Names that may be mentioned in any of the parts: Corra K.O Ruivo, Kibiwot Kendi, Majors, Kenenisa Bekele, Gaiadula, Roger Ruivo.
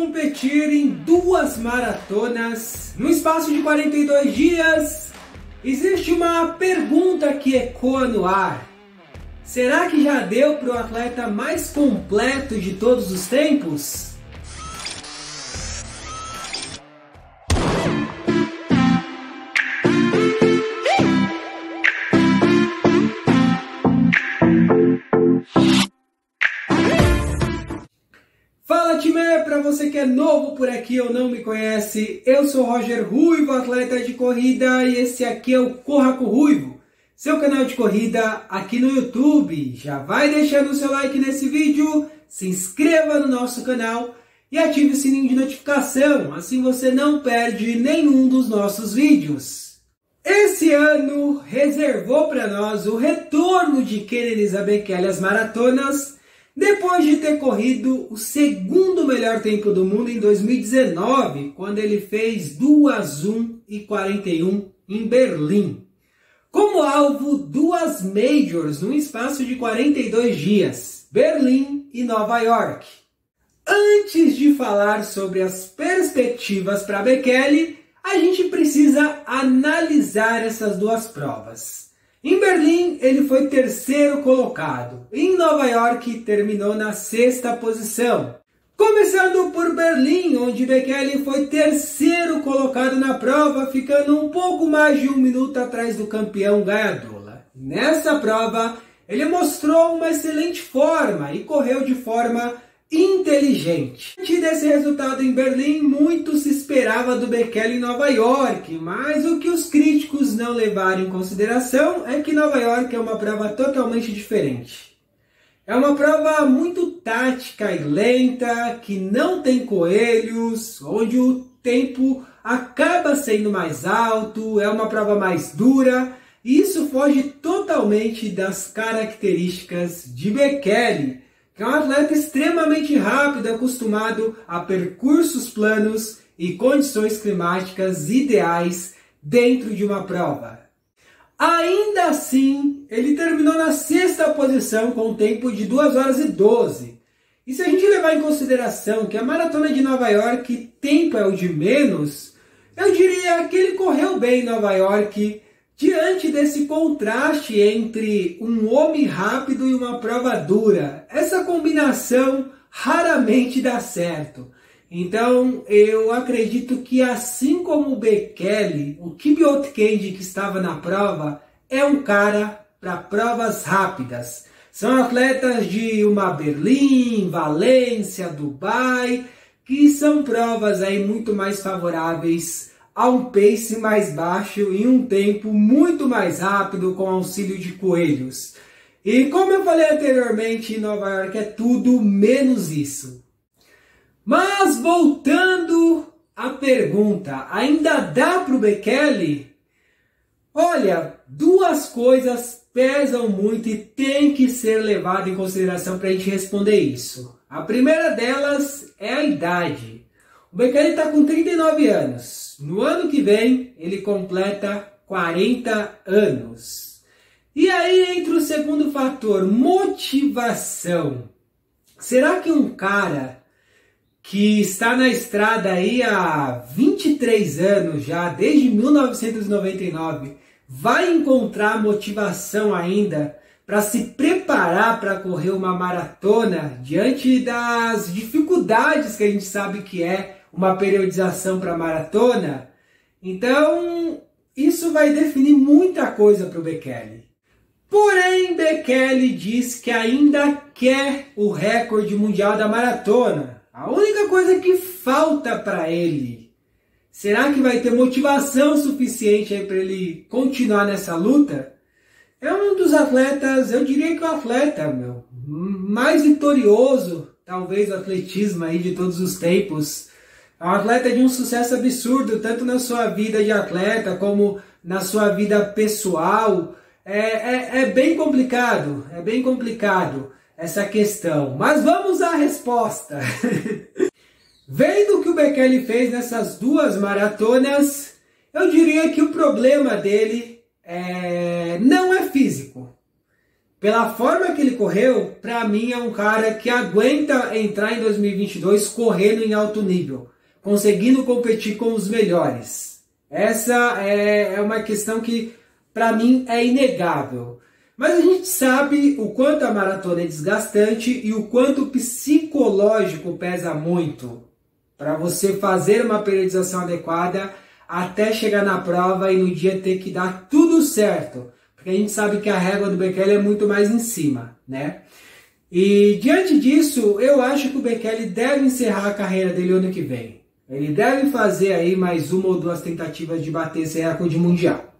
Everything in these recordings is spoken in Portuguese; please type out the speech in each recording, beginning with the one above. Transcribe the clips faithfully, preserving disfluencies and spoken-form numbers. competir em duas maratonas no espaço de quarenta e dois dias, existe uma pergunta que ecoa no ar. Será que já deu para o atleta mais completo de todos os tempos? Para você que é novo por aqui ou não me conhece, eu sou Roger Ruivo, atleta de corrida, e esse aqui é o Corra com Ruivo, seu canal de corrida aqui no YouTube. Já vai deixando o seu like nesse vídeo, se inscreva no nosso canal e ative o sininho de notificação, assim você não perde nenhum dos nossos vídeos. Esse ano reservou para nós o retorno de Kenenisa Bekele às maratonas, depois de ter corrido o segundo melhor tempo do mundo em dois mil e dezenove, quando ele fez duas horas e um e quarenta e um em Berlim. Como alvo, duas majors num espaço de quarenta e dois dias, Berlim e Nova York. Antes de falar sobre as perspectivas para Bekele, a gente precisa analisar essas duas provas. Em Berlim, ele foi terceiro colocado. Em Nova York, terminou na sexta posição. Começando por Berlim, onde Bekele foi terceiro colocado na prova, ficando um pouco mais de um minuto atrás do campeão Gaiadula. Nessa prova, ele mostrou uma excelente forma e correu de forma inteligente. Diante desse resultado em Berlim, muito se esperava do Bekele em Nova York, mas o que os críticos não levaram em consideração é que Nova York é uma prova totalmente diferente. É uma prova muito tática e lenta, que não tem coelhos, onde o tempo acaba sendo mais alto, é uma prova mais dura, e isso foge totalmente das características de Bekele, que é um atleta extremamente rápido, acostumado a percursos planos e condições climáticas ideais dentro de uma prova. Ainda assim, ele terminou na sexta posição com um tempo de duas horas e doze. E se a gente levar em consideração que a maratona de Nova York, tempo é o de menos, eu diria que ele correu bem em Nova York, diante desse contraste entre um homem rápido e uma prova dura. Essa combinação raramente dá certo. Então eu acredito que, assim como o Bekele, o Kibiwot Kendi que estava na prova é um cara para provas rápidas. São atletas de uma Berlim, Valência, Dubai, que são provas aí muito mais favoráveis a um pace mais baixo e um tempo muito mais rápido com auxílio de coelhos. E como eu falei anteriormente, Nova York é tudo menos isso. Mas voltando à pergunta, ainda dá para o Bekele? Olha, duas coisas pesam muito e tem que ser levado em consideração para a gente responder isso. A primeira delas é a idade. O Bekele está com trinta e nove anos. No ano que vem, ele completa quarenta anos. E aí entra o segundo fator, motivação. Será que um cara que está na estrada aí há vinte e três anos já, desde mil novecentos e noventa e nove, vai encontrar motivação ainda para se preparar para correr uma maratona diante das dificuldades que a gente sabe que é uma periodização para maratona? Então, isso vai definir muita coisa para o Bekele. Porém, Bekele diz que ainda quer o recorde mundial da maratona. A única coisa que falta para ele. Será que vai ter motivação suficiente aí para ele continuar nessa luta? É um dos atletas, eu diria que o atleta meu, mais vitorioso, talvez, do atletismo aí de todos os tempos. É um atleta de um sucesso absurdo, tanto na sua vida de atleta como na sua vida pessoal. É, é, é bem complicado, é bem complicado essa questão. Mas vamos à resposta. Vendo o que o Bekele fez nessas duas maratonas, eu diria que o problema dele é, não é físico. Pela forma que ele correu, para mim é um cara que aguenta entrar em dois mil e vinte e dois correndo em alto nível, conseguindo competir com os melhores. Essa é uma questão que, para mim, é inegável. Mas a gente sabe o quanto a maratona é desgastante e o quanto o psicológico pesa muito para você fazer uma periodização adequada até chegar na prova e no dia ter que dar tudo certo. Porque a gente sabe que a régua do Bekele é muito mais em cima, né? E diante disso, eu acho que o Bekele deve encerrar a carreira dele ano que vem. Ele deve fazer aí mais uma ou duas tentativas de bater esse recorde mundial.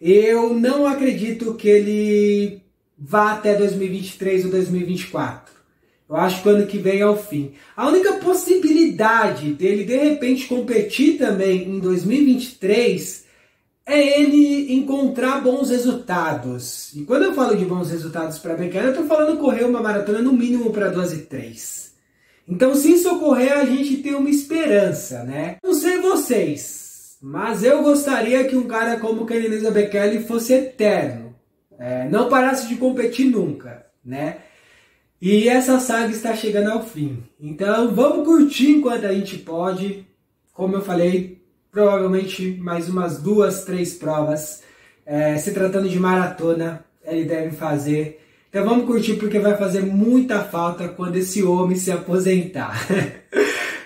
Eu não acredito que ele vá até dois mil e vinte e três ou dois mil e vinte e quatro. Eu acho que o ano que vem é o fim. A única possibilidade dele, de repente, competir também em dois mil e vinte e três é ele encontrar bons resultados. E quando eu falo de bons resultados para Bekele, eu estou falando correr uma maratona no mínimo para doze e três. Então, se isso ocorrer, a gente tem uma esperança, né? Não sei vocês, mas eu gostaria que um cara como Kenenisa Bekele fosse eterno. É, não parasse de competir nunca, né? E essa saga está chegando ao fim. Então vamos curtir enquanto a gente pode. Como eu falei, provavelmente mais umas duas, três provas. É, se tratando de maratona, ele deve fazer. Então vamos curtir porque vai fazer muita falta quando esse homem se aposentar.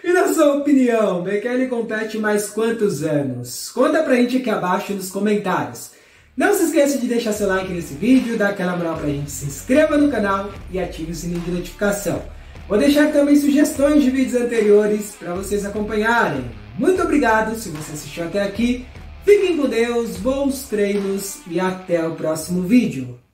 E na sua opinião, Bekele compete mais quantos anos? Conta pra gente aqui abaixo nos comentários. Não se esqueça de deixar seu like nesse vídeo, dar aquela moral pra gente, se inscreva no canal e ative o sininho de notificação. Vou deixar também sugestões de vídeos anteriores para vocês acompanharem. Muito obrigado se você assistiu até aqui. Fiquem com Deus, bons treinos e até o próximo vídeo.